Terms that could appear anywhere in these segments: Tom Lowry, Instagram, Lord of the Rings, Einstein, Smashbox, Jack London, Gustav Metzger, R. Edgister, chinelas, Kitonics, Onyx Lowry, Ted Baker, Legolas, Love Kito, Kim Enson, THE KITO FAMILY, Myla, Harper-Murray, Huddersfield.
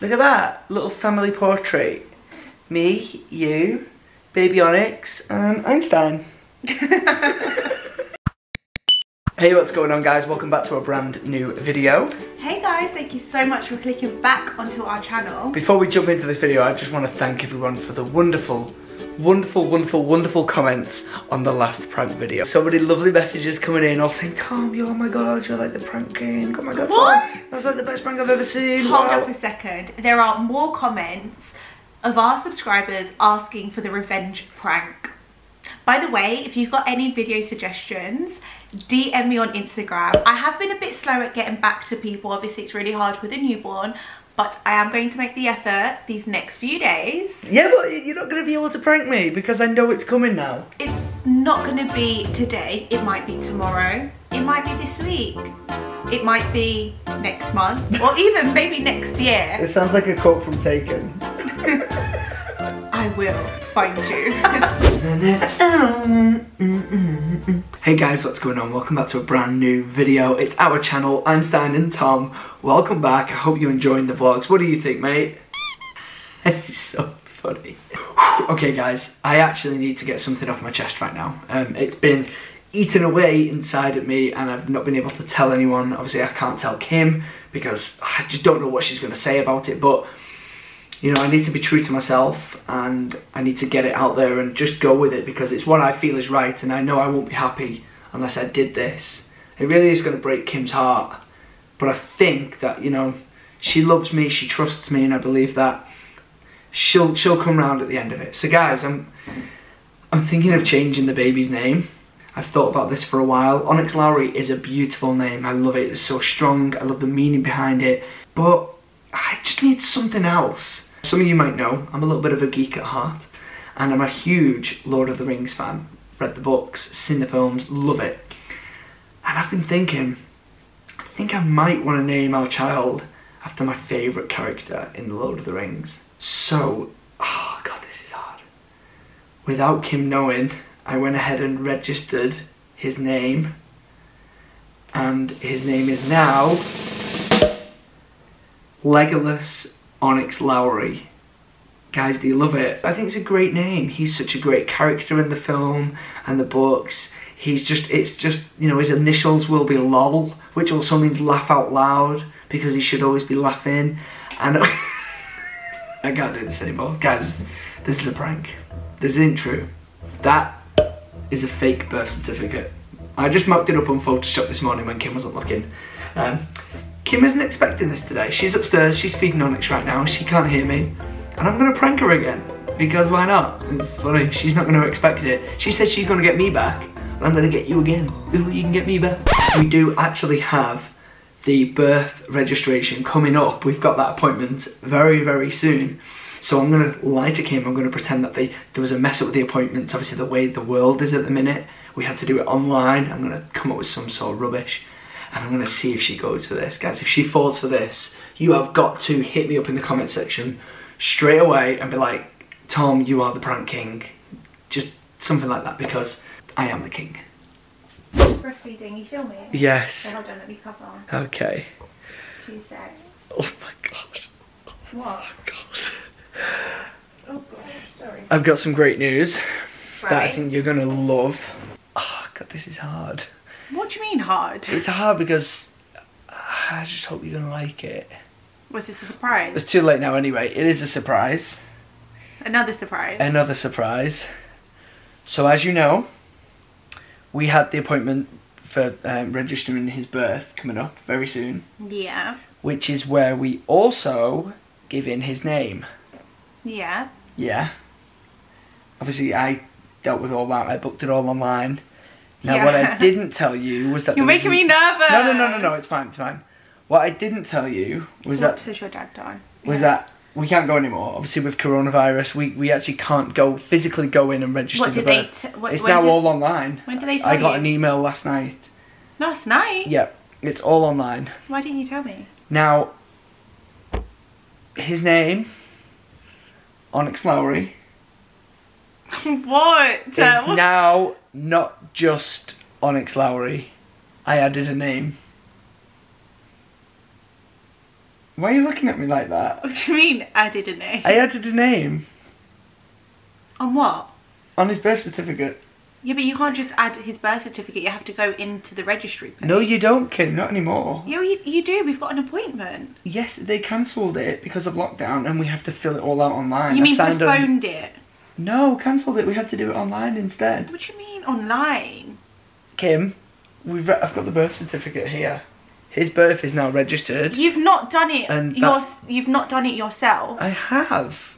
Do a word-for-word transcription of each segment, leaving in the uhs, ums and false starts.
Look at that, little family portrait. Me, you, baby Onyx, and Einstein. Hey, what's going on guys? Welcome back to a brand new video. Hey guys, thank you so much for clicking back onto our channel. Before we jump into this video, I just want to thank everyone for the wonderful, wonderful, wonderful, wonderful comments on the last prank video. So many lovely messages coming in all saying, Tom, you're, oh my god, you're like the prank king. Oh my god, what? Tom, that's like the best prank I've ever seen. Hold wow. up a second. There are more comments of our subscribers asking for the revenge prank. By the way, if you've got any video suggestions, D M me on Instagram. I have been a bit slow at getting back to people. Obviously, it's really hard with a newborn, but I am going to make the effort these next few days. Yeah, but you're not going to be able to prank me because I know it's coming now. It's not going to be today. It might be tomorrow. It might be this week. It might be next month or even maybe next year. It sounds like a quote from Taken. I will find you. Hey guys, what's going on? Welcome back to a brand new video. It's our channel, Einstein and Tom. Welcome back. I hope you're enjoying the vlogs. What do you think, mate? It's so funny. Okay guys, I actually need to get something off my chest right now. Um, it's been eaten away inside at me and I've not been able to tell anyone. Obviously I can't tell Kim because I just don't know what she's going to say about it, but you know, I need to be true to myself and I need to get it out there and just go with it because it's what I feel is right and I know I won't be happy unless I did this. It really is going to break Kim's heart, but I think that, you know, she loves me, she trusts me, and I believe that she'll she'll come round at the end of it. So guys, I'm, I'm thinking of changing the baby's name. I've thought about this for a while. Onyx Lowry is a beautiful name. I love it. It's so strong. I love the meaning behind it, but I just need something else. Some of you might know, I'm a little bit of a geek at heart and I'm a huge Lord of the Rings fan. Read the books, seen the films, love it. And I've been thinking, I think I might want to name our child after my favourite character in the Lord of the Rings. So, oh god, this is hard. Without Kim knowing, I went ahead and registered his name. And his name is now Legolas Onyx Lowry. Guys, do you love it? I think it's a great name. He's such a great character in the film and the books. He's just, it's just, you know, his initials will be LOL, which also means laugh out loud, because he should always be laughing. And I can't do this anymore. Guys, this is a prank. This isn't true. That is a fake birth certificate. I just mocked it up on Photoshop this morning when Kim wasn't looking. Um, Kim isn't expecting this today. She's upstairs, she's feeding Onyx right now, she can't hear me. And I'm gonna prank her again, because why not? It's funny, she's not gonna expect it. She said she's gonna get me back, and I'm gonna get you again. Ooh, you can get me back. We do actually have the birth registration coming up. We've got that appointment very, very soon. So I'm gonna lie to Kim, I'm gonna pretend that they, there was a mess up with the appointments. Obviously the way the world is at the minute, we had to do it online. I'm gonna come up with some sort of rubbish. And I'm gonna see if she goes for this. Guys, if she falls for this, you have got to hit me up in the comment section straight away and be like, Tom, you are the prank king. Just something like that, because I am the king. Breastfeeding, you feel me? Yes. Okay, hold on, let me cover on. Okay. Two seconds. Oh my god. What? Oh god. Oh god, sorry. I've got some great news right. that I think you're gonna love. Oh god, this is hard. What do you mean hard? It's hard because I just hope you're gonna like it. Was this a surprise? It's too late now anyway. It is a surprise. Another surprise. Another surprise. So as you know, we had the appointment for um, registering his birth coming up very soon. Yeah. Which is where we also give in his name. Yeah. Yeah. Obviously I dealt with all that. I booked it all online. Now yeah. what I didn't tell you was that You're making me nervous! No, no, no, no, no, it's fine, it's fine. What I didn't tell you was what that... What your dad done? Was yeah. that we can't go anymore. Obviously with coronavirus, we, we actually can't go, physically go in and register what the birth. They what, it's now did, all online. When did they tell you? I got you? an email last night. Last night? Yeah, it's all online. Why didn't you tell me? Now, his name, Onyx Lowry. What? It's uh, now not just Onyx Lowry. I added a name. Why are you looking at me like that? What do you mean, added a name? I added a name. On what? On his birth certificate. Yeah, but you can't just add his birth certificate. You have to go into the registry page. No, you don't, Kim. Not anymore. Yeah, you, you do. We've got an appointment. Yes, they cancelled it because of lockdown and we have to fill it all out online. You mean postponed on... it? No, cancelled it. We had to do it online instead. What do you mean online? Kim, we've re I've got the birth certificate here. His birth is now registered. You've not done it. And your, you've not done it yourself. I have.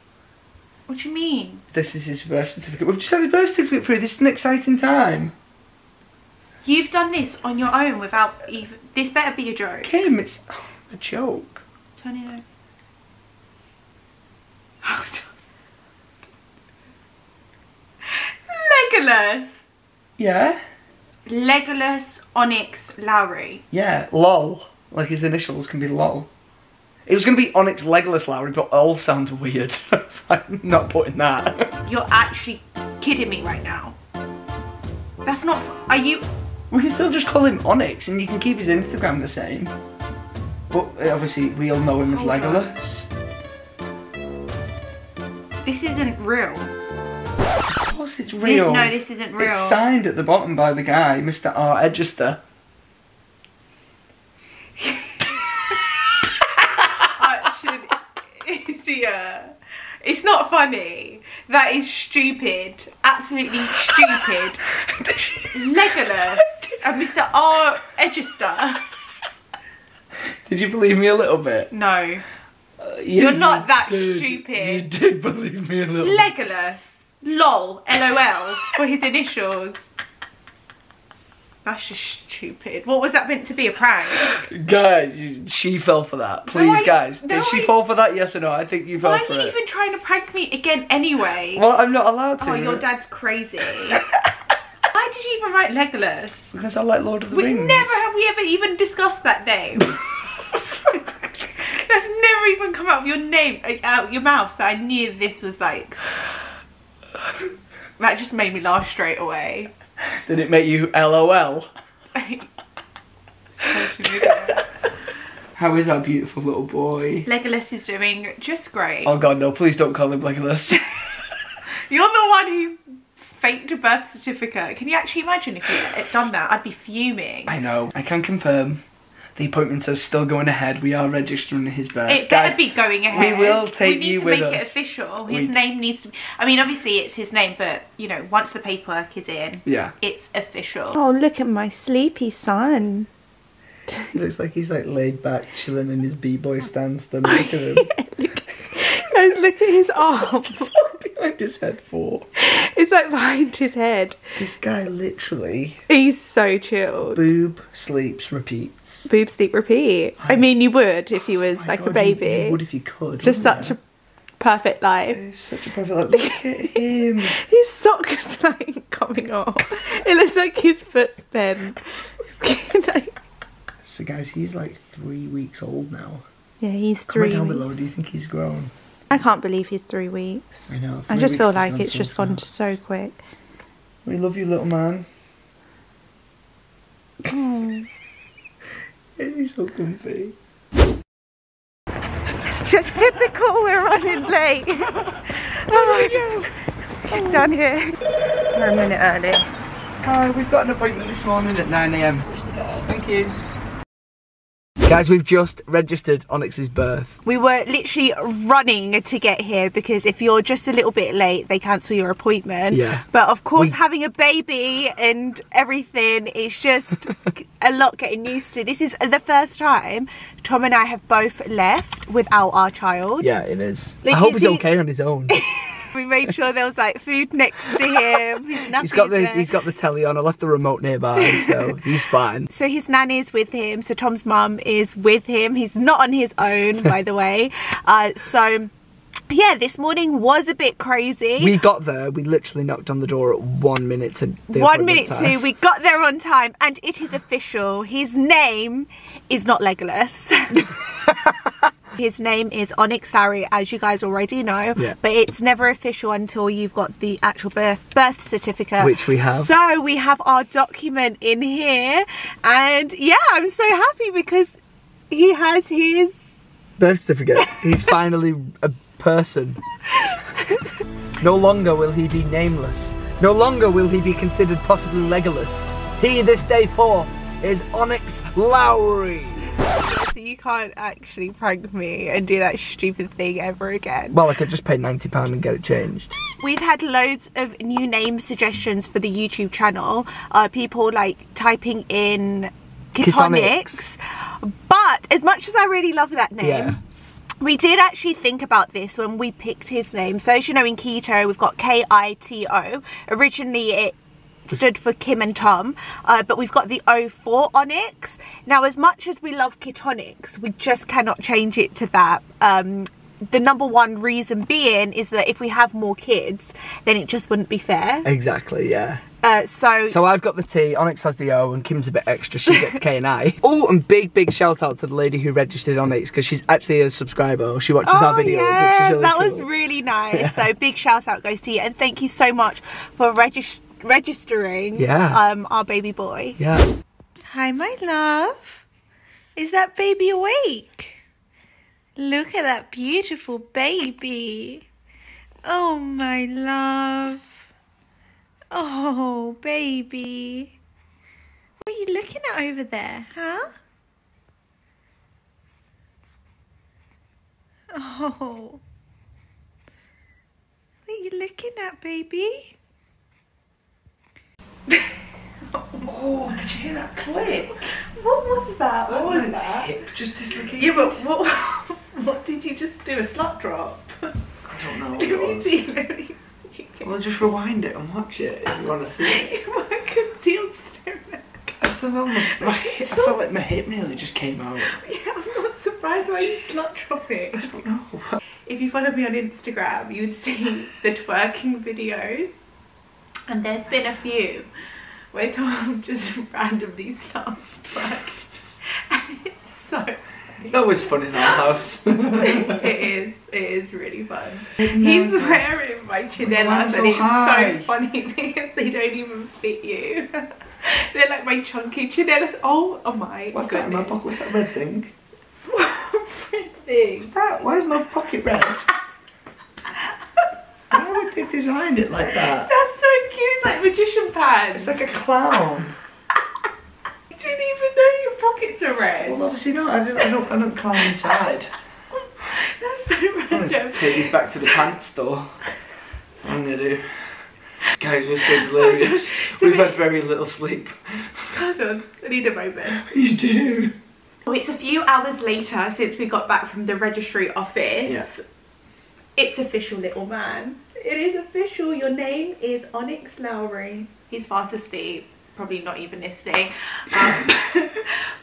What do you mean? This is his birth certificate. We've just had his birth certificate through. This is an exciting time. You've done this on your own without even... This better be a joke. Kim, it's oh, a joke. Turn it over. Hold on. Legolas. Yeah? Legolas Onyx Lowry. Yeah, lol. Like his initials can be lol. It was going to be Onyx Legolas Lowry, but all sounds weird. I was like, I'm not putting that. You're actually kidding me right now. That's not... Are you... We can still just call him Onyx and you can keep his Instagram the same. But obviously we'll know him as oh Legolas. This isn't real. Of course it's real. No, this isn't real. It's signed at the bottom by the guy, Mister R. Edgister. It's not funny. That is stupid. Absolutely stupid. Legolas and Mister R. Edgister. Did you believe me a little bit? No. Uh, you, You're not that did, stupid. You did believe me a little bit. Legolas. Lol. L O L for his initials. That's just stupid. What was that meant to be? A prank? Guys, she fell for that. Please, no, I, guys. No, did she I, fall for that? Yes or no? I think you fell for it. Why are you even trying to prank me again anyway? Well, I'm not allowed to. Oh, your dad's crazy. Why did you even write Legolas? Because I like Lord of the we Rings. Never have we ever even discussed that name. That's never even come out of your name, out your mouth. So I knew this was like... That just made me laugh straight away. Did it make you L O L? How is our beautiful little boy? Legolas is doing just great. Oh god, no, please don't call him Legolas. You're the one who faked a birth certificate. Can you actually imagine if you had done that? I'd be fuming. I know. I can confirm. The appointment is still going ahead. We are registering his birth. It better Guys, be going ahead. We will take we you with us. We need to make us. It official. His we... name needs to be... I mean, obviously it's his name, but, you know, once the paperwork is in, yeah, it's official. Oh, look at my sleepy son. He looks like he's, like, laid back, chilling in his b-boy stance. Look at him. look, guys, look at his arm. What's behind his head for? It's, like, behind his head. This guy literally... He's so chilled. Boob, sleeps, repeats. Boob, sleep, repeat. I, I mean, you would if he was, oh like, God, a baby. You, you would if you could. Just such you? a perfect life. It's such a perfect life. Look at him. His, his sock's, like, coming off. It looks like his foot's bent. Like... So, guys, he's, like, three weeks old now. Yeah, he's three Comment down weeks. below, do you think he's grown? I can't believe he's three weeks. I know. I just feel like it's just gone so quick. We love you, little man. Mm. He's so comfy. Just typical. We're running late. Oh my god! Down here. We're a minute early. Hi, we've got an appointment this morning at nine A M Thank you. Guys, we've just registered Onyx's birth. We were literally running to get here because if you're just a little bit late, they cancel your appointment. Yeah. But of course, we... having a baby and everything, it's just a lot getting used to. This is the first time Tom and I have both left without our child. Yeah, it is. Like, I hope he's okay on his own. We made sure there was like food next to him. His he's got the there. he's got the telly on. I left the remote nearby, so he's fine. So his nanny's with him. So Tom's mum is with him. He's not on his own, by the way. Uh, so yeah, this morning was a bit crazy. We got there. We literally knocked on the door at one minute to the one minute to. We got there on time, and it is official. His name is not Legolas. His name is Onyx Lowry, as you guys already know, yeah. But it's never official until you've got the actual birth birth certificate, which we have. So we have our document in here, and yeah, I'm so happy because he has his birth certificate. He's finally a person. No longer will he be nameless. No longer will he be considered possibly Legolas. He, this day forth, is Onyx Lowry. So you can't actually prank me and do that stupid thing ever again. Well, I could just pay ninety pounds and get it changed. We've had loads of new name suggestions for the YouTube channel. Uh, people like typing in Kitonics. But as much as I really love that name, yeah. We did actually think about this when we picked his name. So as you know, in keto, we've got K I T O. Originally, it stood for Kim and Tom, uh, but we've got the O for Onyx. Now, as much as we love Ketonics, we just cannot change it to that. Um, the number one reason being is that if we have more kids, then it just wouldn't be fair. Exactly, yeah. Uh, so so I've got the T, Onyx has the O, and Kim's a bit extra, she gets K and I. Oh, and big, big shout out to the lady who registered Onyx, because she's actually a subscriber. She watches oh, our videos, yeah, which is really that cool. Was really nice. Yeah. So big shout out goes to you, and thank you so much for regis registering yeah. um, our baby boy. Yeah. Hi, my love. Is that baby awake? Look at that beautiful baby. Oh, my love. Oh, baby. What are you looking at over there, huh? Oh. What are you looking at, baby? Oh, did you hear that click? What was that? What was that? Hip just dislocated. Yeah, but what, what did you just do? A slot drop? I don't know what it was. Let me see. Well, just rewind it and watch it if you want to see it. My concealed stomach. I don't know, my, my hip, so... I felt like my hip nearly just came out. Yeah, I'm not surprised why you slot drop it. I don't know. If you follow me on Instagram, you would see the twerking videos. And there's been a few where Tom just randomly starts twerking. And it's so funny. It's always fun in our house. It is. It is really fun. No. He's wearing my chinelas so and it's high. So funny because they don't even fit you. They're like my chunky chinelas. Oh, oh my What's goodness. That in my pocket? What's that red thing? Red thing? What's that? Why is my pocket red? Why would they design it like that? That's so cute. It's like magician pants. It's like a clown. I didn't even know your pockets are red. Well, obviously not. I don't, I don't, I don't clown inside. That's so random. I'm gonna take these back to the pants store. That's what I'm gonna do. Guys, we're so delirious. So We've had very little sleep. Hold on, I need a moment. You do. Well, it's a few hours later since we got back from the registry office. Yeah. It's official, little man. It is official. Your name is Onyx Lowry. He's fast asleep. Probably not even listening. Um,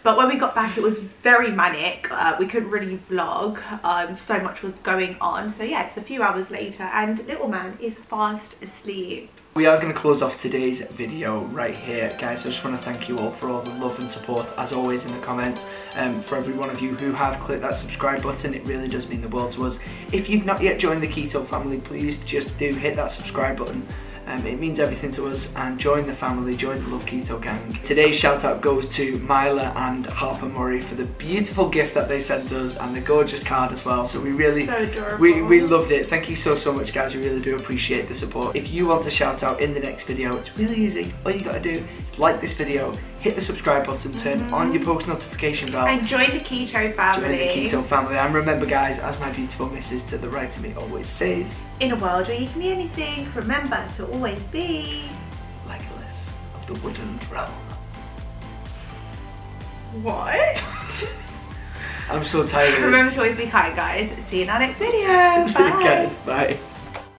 but when we got back, it was very manic. Uh, we couldn't really vlog. Um, so much was going on. So yeah, it's a few hours later and little man is fast asleep. We are going to close off today's video right here, guys. I just want to thank you all for all the love and support, as always, in the comments. Um, for every one of you who have clicked that subscribe button, it really does mean the world to us. If you've not yet joined the Keto family, please just do hit that subscribe button. Um, it means everything to us, and join the family, join the Love Keto gang. Today's shout out goes to Myla and Harper-Murray for the beautiful gift that they sent us and the gorgeous card as well. So we really, so adorable. we we loved it. Thank you so, so much, guys. We really do appreciate the support. If you want a shout out in the next video, it's really easy. All you gotta do is like this video, hit the subscribe button, turn mm-hmm. on your post notification bell. And join the Keto family. Join the Keto family. And remember, guys, as my beautiful missus to the right of me always says, in a world where you can be anything, remember to always be Legolas of the Wooden Realm. What? I'm so tired. Remember to always be kind, guys. See you in our next video. Bye. See you guys. Bye.